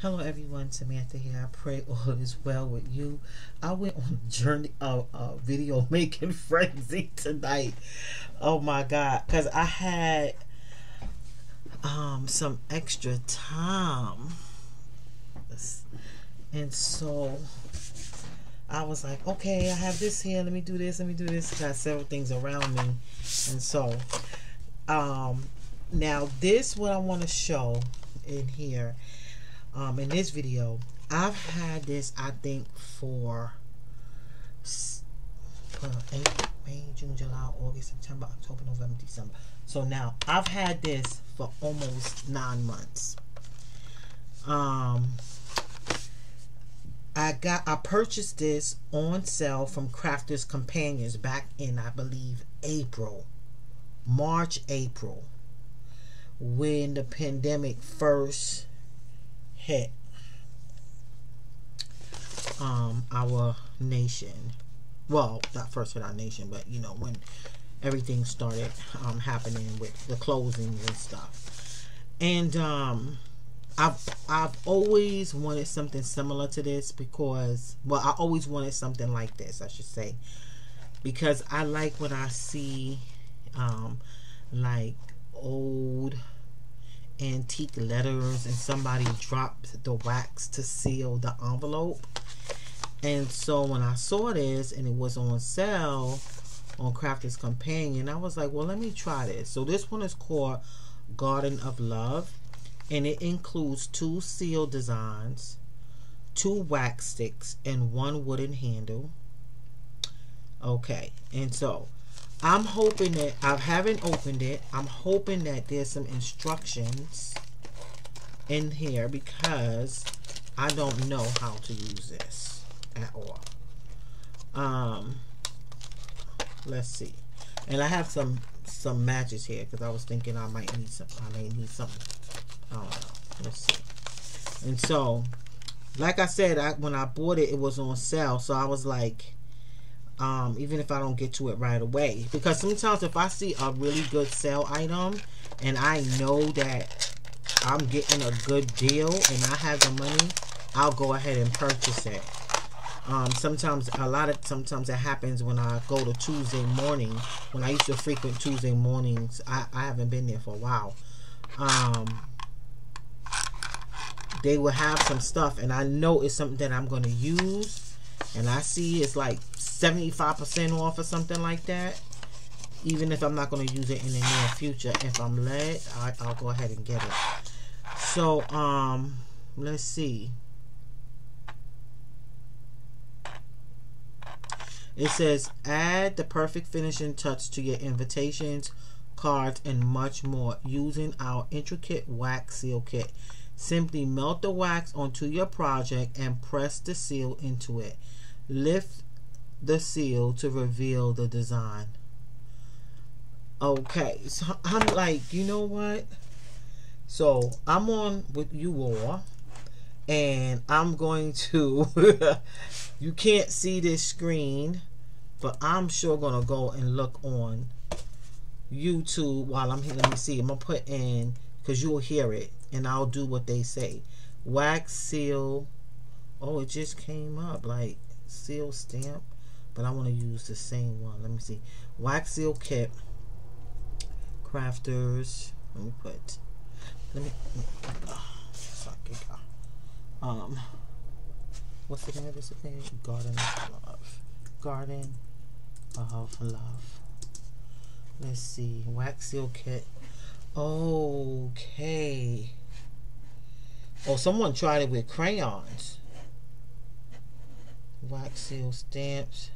Hello everyone, Samantha here. I pray all is well with you. I went on a journey of video making frenzy tonight. Oh my God, because I had some extra time. And so I was like, okay, I have this here. Let me do this. Let me do this. I got several things around me. And so now this what I want to show in here. In this video, I've had this, I think, for April, May, June, July, August, September, October, November, December. So now I've had this for almost 9 months. I purchased this on sale from Crafter's Companions back in, I believe, March, April, when the pandemic first hit our nation. Well, not first hit our nation, but you know, when everything started happening with the closings and stuff. And I've always wanted something similar to this because, well, I always wanted something like this, I should say, because I like when I see like old antique letters and somebody dropped the wax to seal the envelope. And so when I saw this and it was on sale on Crafter's Companion, I was like, well, let me try this. So this one is called Garden of Love, and it includes 2 seal designs, 2 wax sticks, and 1 wooden handle. Okay, and so I'm hoping that, I haven't opened it, I'm hoping that there's some instructions in here because I don't know how to use this at all. Let's see. And I have some matches here because I was thinking I might need some. I may need something. I don't know. Let's see. And so, like I said, when I bought it, it was on sale. So I was like, even if I don't get to it right away, because sometimes if I see a really good sale item and I know that I'm getting a good deal and I have the money, I'll go ahead and purchase it. Sometimes it happens when I go to Tuesday morning. When I used to frequent Tuesday mornings, I haven't been there for a while. They will have some stuff and I know it's something that I'm going to use. And I see it's like 75% off or something like that. Even if I'm not going to use it in the near future, if I'm led, I'll go ahead and get it. So, let's see. It says, add the perfect finishing touch to your invitations, cards, and much more using our intricate wax seal kit. Simply melt the wax onto your project and press the seal into it. Lift the seal to reveal the design. Okay, so I'm like, you know what? So I'm on with you all, and I'm going to, you can't see this screen, but I'm sure gonna go and look on YouTube while I'm here. Let me see, I'm gonna put in, because you'll hear it, and I'll do what they say. Wax seal. Oh, it just came up like seal stamp, but I want to use the same one. Let me see. Wax seal kit. Crafters. Let me put. What's the name of this thing? Garden of Love. Garden of Love. Let's see. Wax seal kit. Okay. Oh, someone tried it with crayons. Wax seal stamps.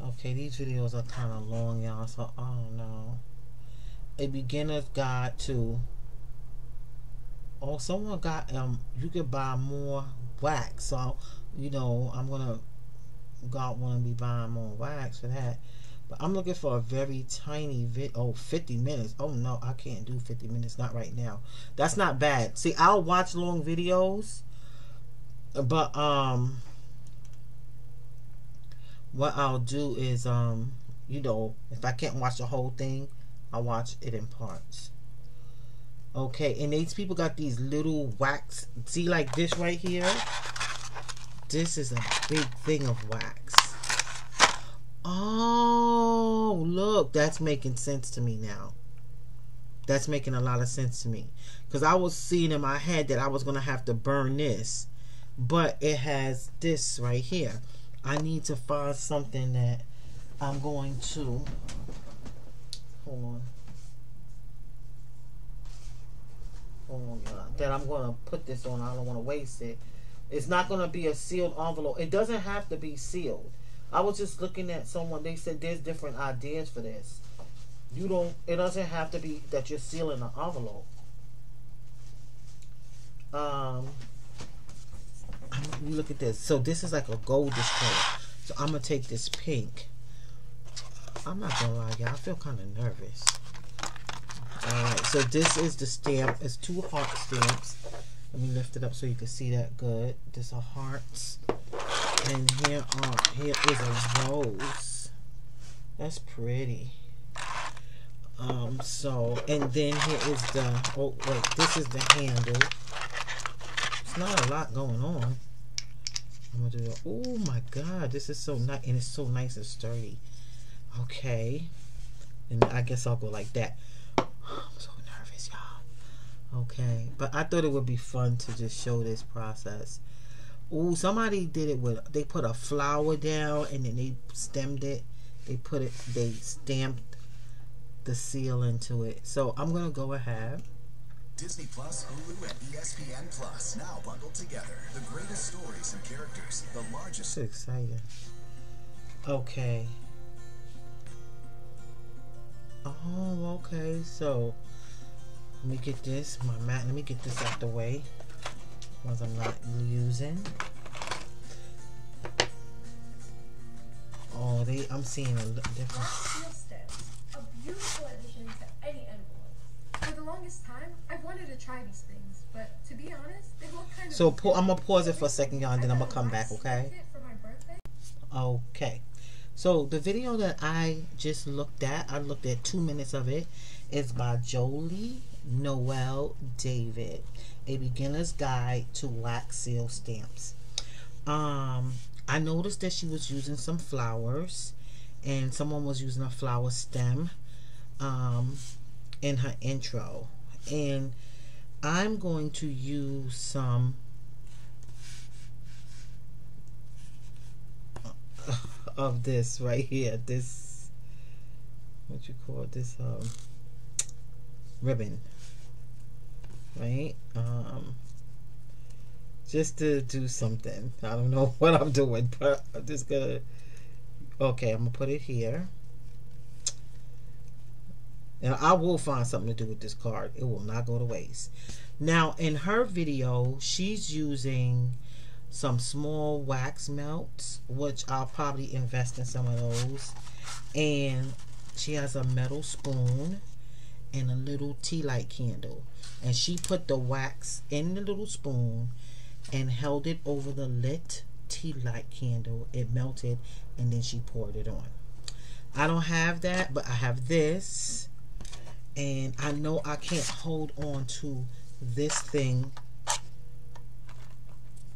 Okay, these videos are kind of long, y'all, so I don't know. A beginner's guide to. Oh, someone got you could buy more wax. So, you know, I'm gonna, God wanna be buying more wax for that. But I'm looking for a very tiny vid. Oh, 50 minutes. Oh, no, I can't do 50 minutes. Not right now. That's not bad. See, I'll watch long videos. But, what I'll do is, you know, if I can't watch the whole thing, I'll watch it in parts. Okay, and these people got these little wax. See, like this right here? This is a big thing of wax. Oh, look. That's making sense to me now. That's making a lot of sense to me. Because I was seeing in my head that I was going to have to burn this. But it has this right here. I need to find something that I'm going to... Hold on. That I'm going to put this on. I don't want to waste it. It's not going to be a sealed envelope. It doesn't have to be sealed. I was just looking at someone. They said there's different ideas for this. You don't. It doesn't have to be that you're sealing an envelope. You look at this. So this is like a goldish color. So I'm going to take this pink. I'm not going to lie, y'all. I feel kind of nervous. Alright, so this is the stamp. It's two heart stamps. Let me lift it up so you can see that good. This are hearts. And here is a rose. That's pretty. And then here is the, oh wait, this is the handle. It's not a lot going on. I'm gonna do that. Oh my god, this is so nice, and it's so nice and sturdy. Okay. And I guess I'll go like that. I'm so nervous, y'all. Okay, but I thought it would be fun to just show this process. Ooh, somebody did it with, they put a flower down and then they stemmed it. They stamped the seal into it. So I'm gonna go ahead. Disney Plus, Hulu, and ESPN Plus now bundled together. The greatest stories and characters, the largest. That's exciting. Okay. Oh, okay, so let me get this, my mat, let me get this out the way, ones I'm not using. Oh, they, I'm seeing a different. A beautiful addition to any envelope. For the longest time, I've wanted to try these things, but to be honest, they look kind of. So I'm gonna pause it for a second, y'all, and then I'm gonna come back, okay? For my birthday. Okay. So the video that I just looked at, I looked at 2 minutes of it, is by Jolie Noelle David, A Beginner's Guide to Wax Seal Stamps. I noticed that she was using some flowers, and someone was using a flower stem in her intro. And I'm going to use some... of this right here, this what you call this ribbon, right? Just to do something. I don't know what I'm doing, but I'm just gonna. Okay, I'm gonna put it here, and I will find something to do with this card. It will not go to waste. Now, in her video, she's using some small wax melts, which I'll probably invest in some of those, and she has a metal spoon and a little tea light candle, and she put the wax in the little spoon and held it over the lit tea light candle. It melted, and then she poured it on. I don't have that, but I have this, and I know I can't hold on to this thing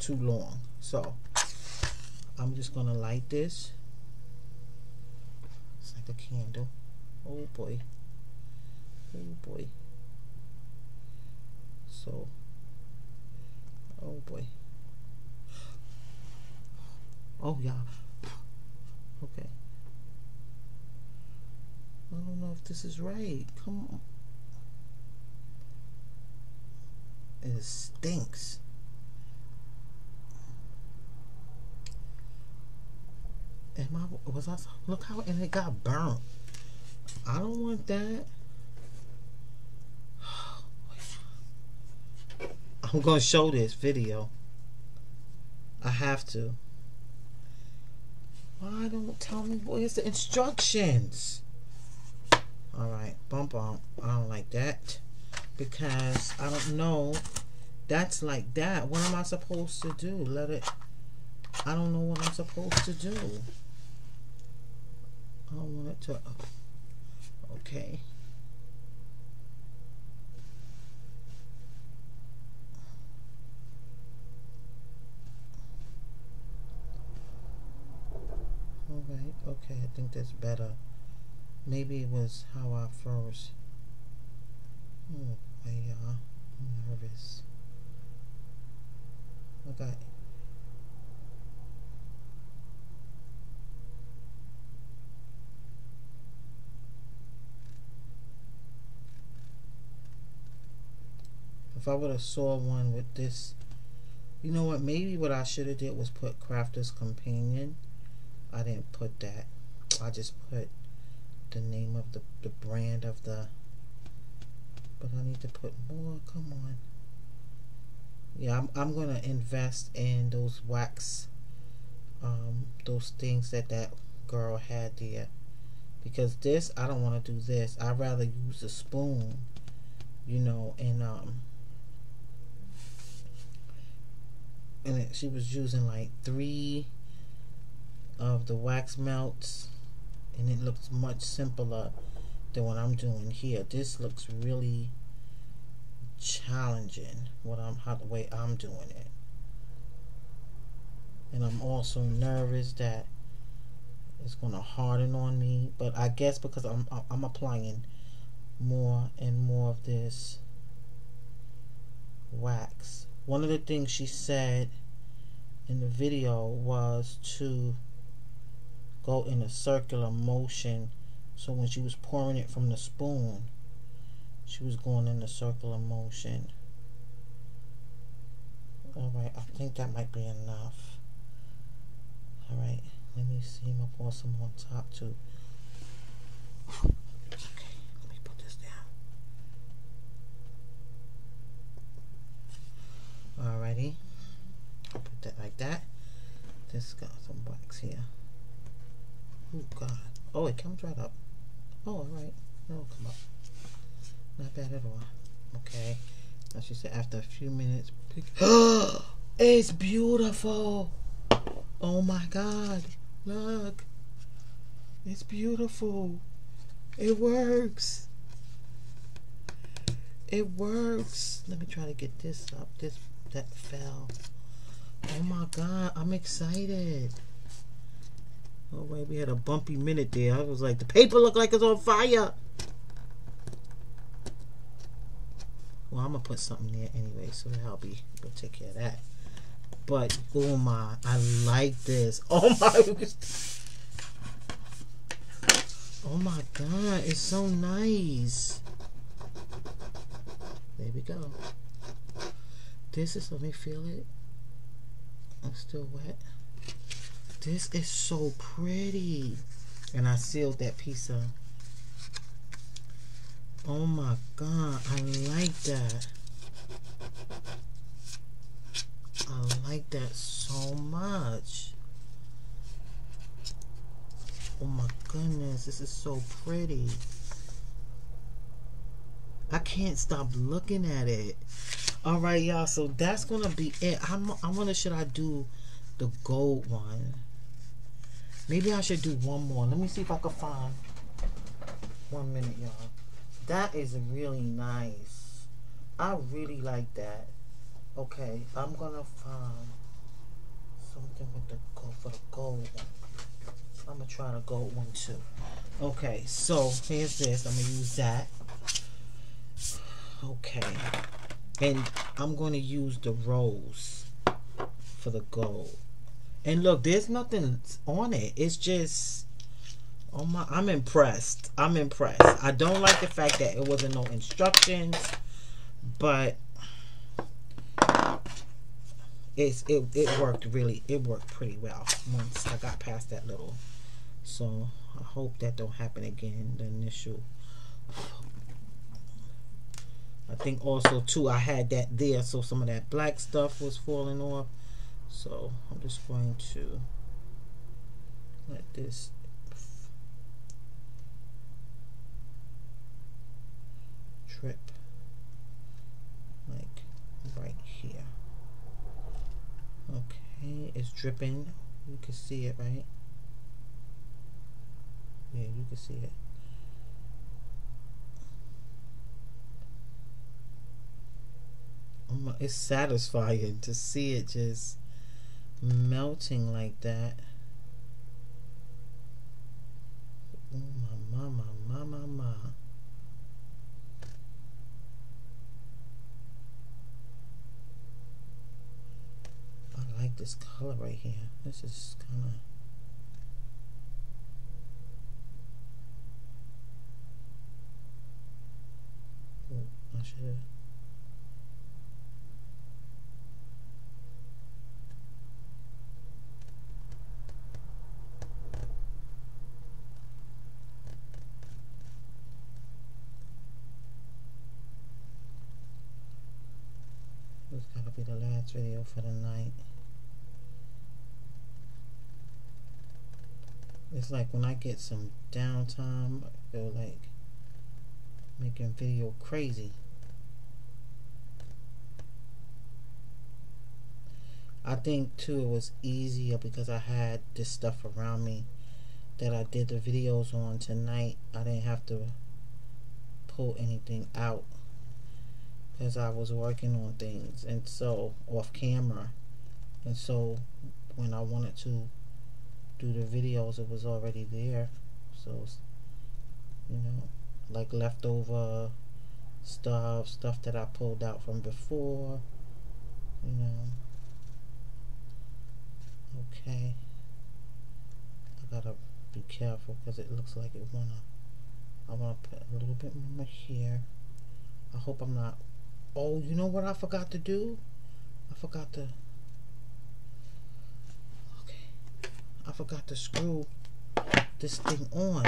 too long, so I'm just gonna light this. It's like a candle. Oh boy, oh boy. So oh boy. Oh yeah. Okay, I don't know if this is right. Come on, it stinks. Look how, and it got burnt. I don't want that. I'm gonna show this video. I have to. Why don't tell me? Where's the instructions? All right, bump bump. I don't like that because I don't know. That's like that. What am I supposed to do? Let it. I don't know what I'm supposed to do. I want it to. Okay. right? Okay, I think that's better. Maybe it was how I first. Oh, yeah, I'm nervous. Okay. If I would have saw one with this, you know what? Maybe what I should have did was put Crafter's Companion. I didn't put that. I just put the name of the brand of the. But I need to put more. Come on. Yeah, I'm gonna invest in those wax, those things that girl had there, because this I don't want to do this. I'd rather use a spoon, you know, and she was using like 3 of the wax melts, and it looks much simpler than what I'm doing here. This looks really challenging the way I'm doing it, and I'm also nervous that it's gonna harden on me. But I guess because I'm applying more and more of this wax. One of the things she said in the video was to go in a circular motion, so when she was pouring it from the spoon, she was going in a circular motion. Alright, I think that might be enough. Alright, let me see. I'm going to pour some on top too. Okay, let me put this down. Alrighty. I'll put that like that. This got some wax here. Oh, God. Oh, it comes right up. Oh, alright. It'll come up. Not bad at all. Okay. Now she said after a few minutes, pick. It's beautiful. Oh my God. Look. It's beautiful. It works. It works. Let me try to get this up. That fell. Oh my God. I'm excited. Oh wait, we had a bumpy minute there. I was like, the paper looked like it's on fire. Well, I'm going to put something there anyway, so that'll be, we'll take care of that. But, oh my, I like this. Oh my. Oh my God, it's so nice. There we go. This is, let me feel it. I'm still wet. This is so pretty. And I sealed that piece up. Oh my God, I like that. I like that so much. Oh my goodness, this is so pretty. I can't stop looking at it. All right, y'all, so that's gonna be it. I wonder, should I do the gold one? Maybe I should do one more. Let me see if I can find. 1 minute, y'all. That is really nice. I really like that. Okay, I'm gonna find something with the gold for the gold one. I'm gonna try the gold one too. Okay, so here's this. I'm gonna use that. Okay, and I'm gonna use the rose for the gold. And look, there's nothing on it. It's just. Oh my, I'm impressed. I'm impressed. I don't like the fact that it wasn't no instructions, but it worked really. It worked pretty well once I got past that little. So I hope that don't happen again, the initial. I think also too, I had that there, so some of that black stuff was falling off. So I'm just going to let this. Trip like right here. Okay, it's dripping. You can see it, right? Yeah, you can see it. Oh my, it's satisfying to see it just melting like that. Oh, my. I like this color right here. This is kind of... Oh, I should have... be the last video for the night. It's like when I get some downtime, I feel like making video crazy. I think too it was easier because I had this stuff around me that I did the videos on tonight. I didn't have to pull anything out as I was working on things, and so off camera, and so when I wanted to do the videos it was already there. So, you know, like leftover stuff that I pulled out from before, you know. Okay, I gotta be careful because it looks like it wanna, I wanna put a little bit more here. I hope I'm not... Oh, you know what I forgot to do? Okay. I forgot to screw this thing on.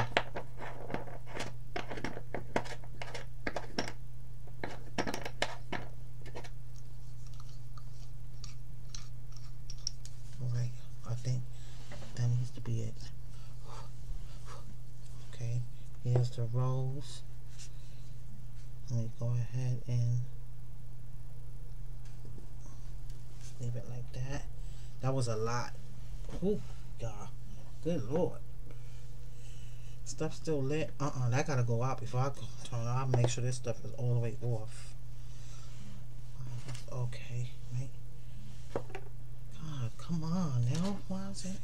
Alright, I think that needs to be it. Okay, here's the rose. Let me go ahead and leave it like that. That was a lot. Ooh, God. Good Lord. Stuff still lit. That gotta go out before I go turn it on. I'll make sure this stuff is all the way off. Okay, right. God, come on now. Why is it?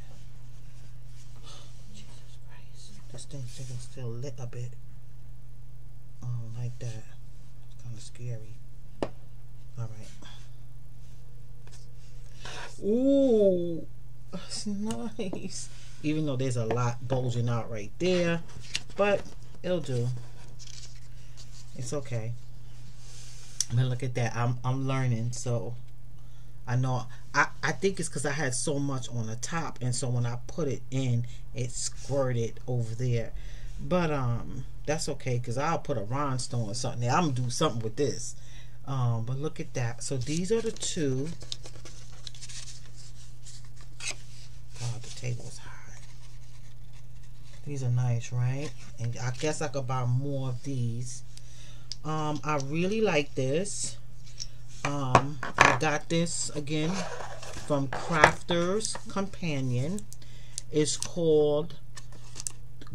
Jesus Christ. This thing's still lit a bit. Like that. It's kind of scary. Alright. Ooh, that's nice. Even though there's a lot bulging out right there, but it'll do. It's okay. But look at that. I'm learning, so I know. I think it's because I had so much on the top, and so when I put it in, it squirted over there. But that's okay, because I'll put a rhinestone or something there. I'm gonna do something with this. But look at that. So these are the two. God, the table's hot. These are nice, right? And I guess I could buy more of these. I really like this. I got this again from Crafter's Companion. It's called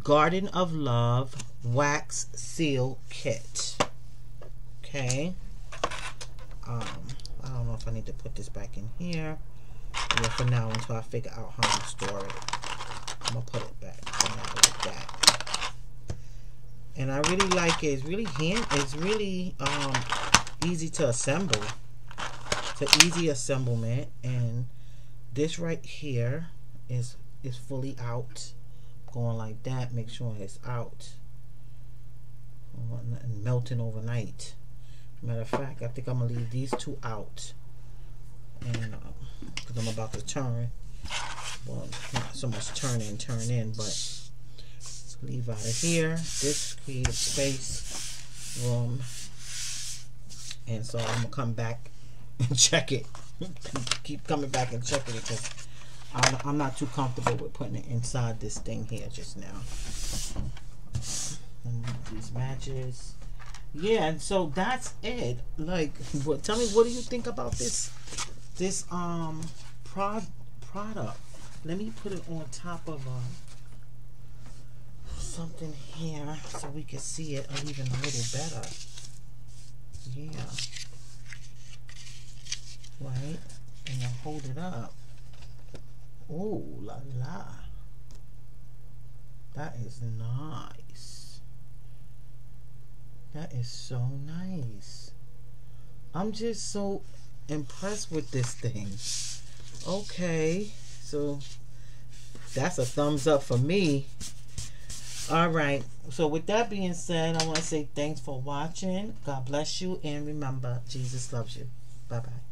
Garden of Love Wax Seal Kit. Okay. I don't know if I need to put this back in here. Yeah, for now, until I figure out how to store it. I'm going to put it back like that. And I really like it. It's really easy to assemble. It's an easy assemblement. And this right here is fully out. Going like that, make sure it's out. I don't want nothing melting overnight. Matter of fact, I think I'm gonna leave these two out, and because I'm about to turn. Well, not so much turn in, but leave out of here. This creative space room, and so I'm gonna come back and check it. Keep coming back and checking it because I'm not too comfortable with putting it inside this thing here just now. These matches. Yeah, and so that's it. Like, what, tell me, what do you think about this product? Let me put it on top of something here so we can see it even a little better. Yeah. Right? And then hold it up. Oh la la, That is nice. That is so nice. I'm just so impressed with this thing. Okay, so that's a thumbs up for me. All right, so with that being said, I want to say thanks for watching. God bless you, and remember, Jesus loves you. Bye-bye.